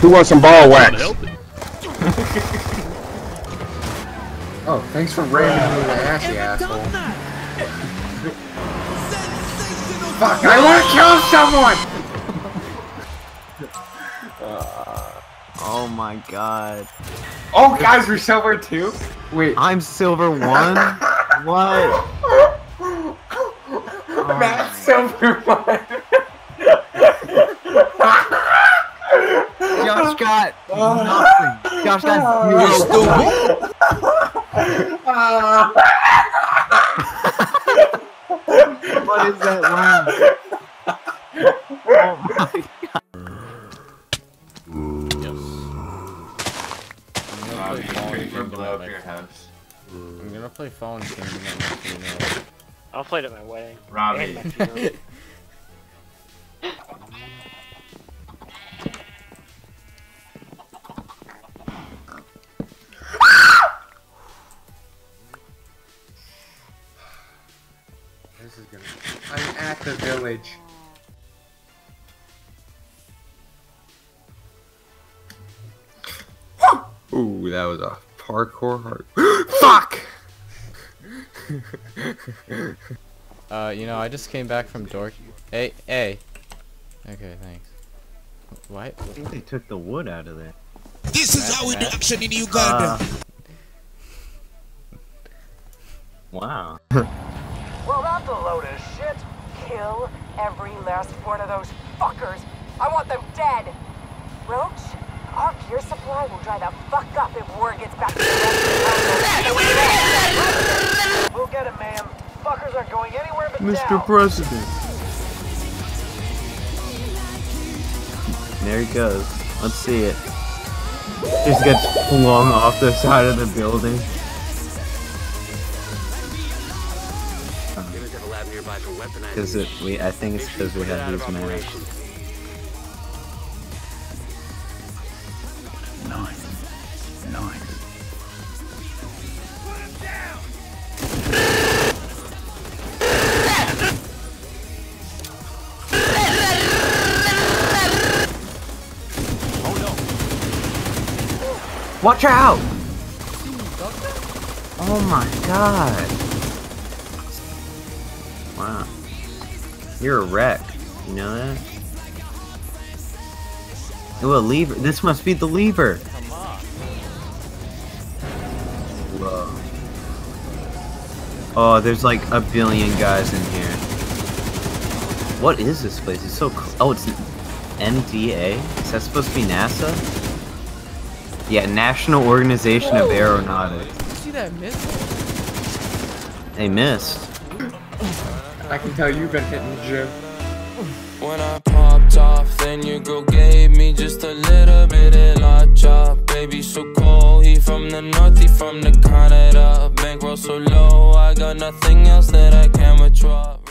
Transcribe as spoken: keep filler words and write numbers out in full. Who wants some ball wax? Oh, thanks for ramming me in the ass, you asshole. Fuck, I want to kill someone! uh, oh my god. Oh, guys, we're silver too? Wait. I'm silver one? What? Oh, that's silver one. Josh got nothing. Josh got zero. You're stupid. What is that line? Oh my god. I'm gonna play house. I'm gonna play phone games at my funeral. I'll play it at my wedding. Robbie. This is gonna be... I'm at the village. Ooh, that was a parkour heart. Fuck! uh, you know, I just came back from Dork. Hey, hey. Okay, thanks. What? I think they took the wood out of there. This is how we do action in Uganda. Wow. Well, that's a load of shit. Kill every last one of those fuckers. I want them dead. Roach, our gear supply will dry the fuck up if word gets back to the We'll get it, ma'am. Fuckers aren't going anywhere but Mister down. President. There he goes. Let's see it. He just gets flung off the side of the building. Because it, we, I think it's because we have these masks. Nine, nine. Put him down. Oh no! Watch out! Oh my god! Wow. You're a wreck. You know that? Oh, a lever. This must be the lever. Come on. Whoa. Oh, there's like a billion guys in here. What is this place? It's so cool. Oh, it's N D A? Is that supposed to be NASA? Yeah, National Organization Whoa. of Aeronautics. Did you see that missile? They missed. I can tell you've been hitting the gym. When I popped off, then your girl gave me just a little bit of a job. Baby so cold, he from the north, he from the Canada. Bankroll so low, I got nothing else that I can withdraw.